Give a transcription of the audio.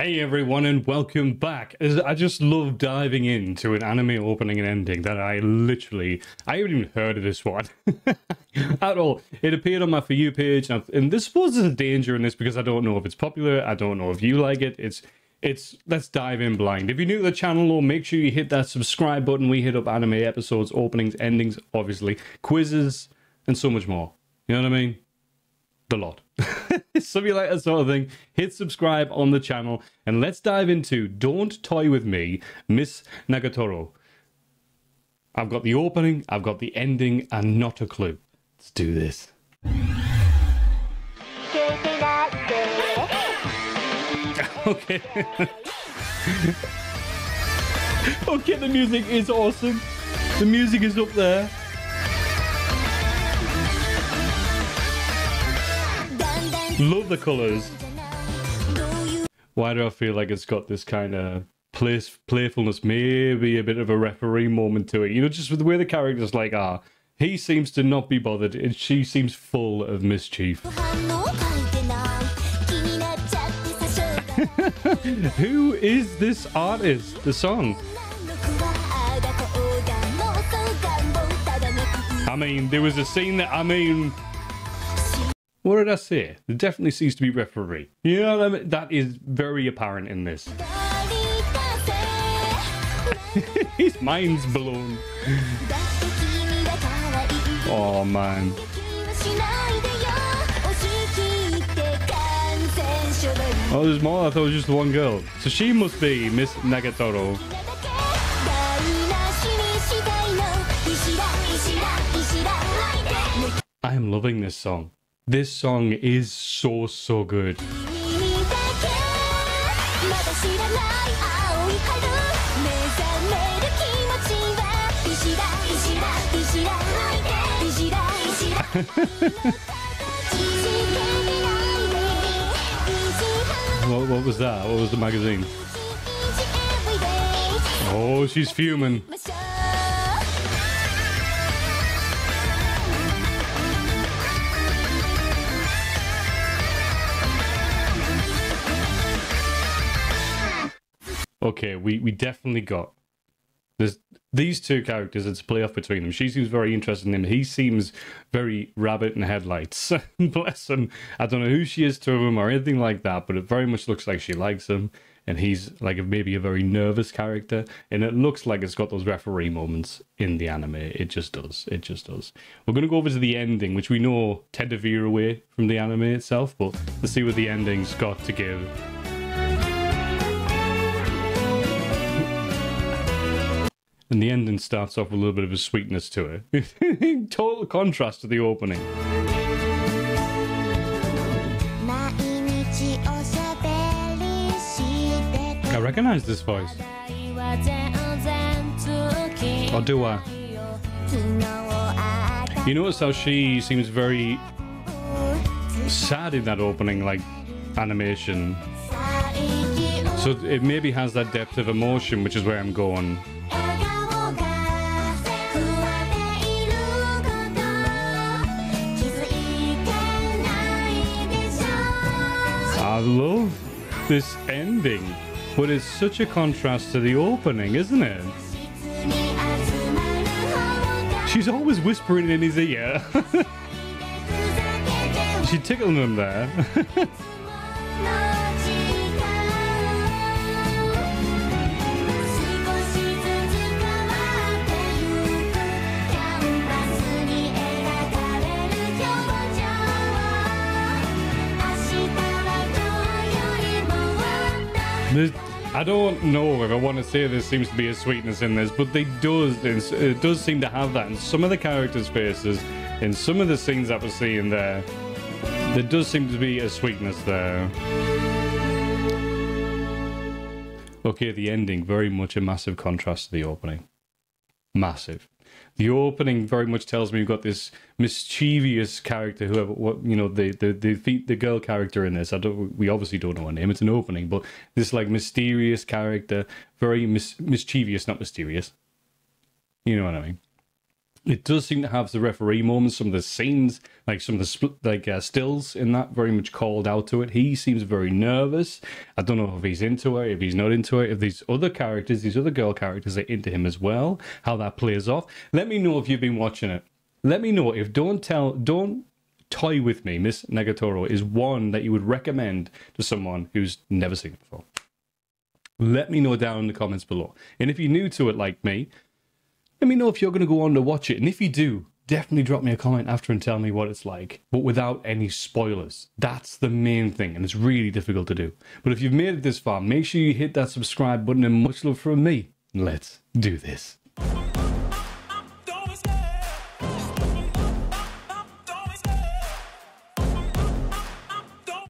Hey everyone and welcome back. I just love diving into an anime opening and ending that I haven't even heard of this one at all. It appeared on my For You page, and this poses a danger in this because I don't know if it's popular, I don't know if you like it. Let's dive in blind. If you're new to the channel, or make sure you hit that subscribe button. We hit up anime episodes, openings, endings, obviously, quizzes, and so much more. You know what I mean? The lot. So if you like that sort of thing, hit subscribe on the channel, and let's dive into Don't Toy With Me, Miss Nagatoro. I've got the opening, I've got the ending, and not a clue. Let's do this. Okay. Okay, the music is awesome. The music is up there. Love the colours. Why do I feel like it's got this kind of playfulness, maybe a bit of a referee moment to it? You know, just with the way the characters like are. He seems to not be bothered, and she seems full of mischief. Who is this artist? The song? I mean, there was a scene that, what did I say? There definitely seems to be referee. You know what I mean? That is very apparent in this. His mind's blown. Oh man. Oh, there's more? I thought it was just the one girl. So she must be Miss Nagatoro. I am loving this song. This song is so good. What was that? What was the magazine? Oh, she's fuming. Okay, we definitely got there's these two characters. It's a playoff between them. She seems very interested in him. He seems very rabbit in the headlights. Bless him. I don't know who she is to him or anything like that, but it very much looks like she likes him, and he's like maybe a very nervous character, and it looks like it's got those referee moments in the anime. It just does. It just does. We're going to go over to the ending, which we know tend to veer away from the anime itself, but let's see what the ending's got to give. And the ending starts off with a little bit of a sweetness to it. Total contrast to the opening. I recognize this voice. Or do I? You notice how she seems very sad in that opening, like, animation. So it maybe has that depth of emotion, which is where I'm going. I love this ending, but it's such a contrast to the opening, isn't it? She's always whispering in his ear. She's tickling him there. I don't know if I want to say there seems to be a sweetness in this, but it does seem to have that in some of the characters' faces, in some of the scenes that we're seeing there. There does seem to be a sweetness there. Okay, the ending, very much a massive contrast to the opening. Massive. The opening very much tells me you've got this mischievous character, whoever, you know, the girl character in this. We obviously don't know her name. It's an opening, but this like mysterious character, very mischievous, not mysterious. You know what I mean? It does seem to have the referee moments, some of the scenes, like some of the stills in that very much called out to it. He seems very nervous. I don't know if he's into it, if he's not into it, if these other characters, these other girl characters are into him as well, how that plays off. Let me know if you've been watching it. Let me know if Don't Toy With Me, Miss Nagatoro, is one that you would recommend to someone who's never seen it before. Let me know down in the comments below. And if you're new to it like me, let me know if you're going to go on to watch it. And if you do, definitely drop me a comment after and tell me what it's like, but without any spoilers. That's the main thing, and it's really difficult to do. But if you've made it this far, make sure you hit that subscribe button and much love from me. Let's do this.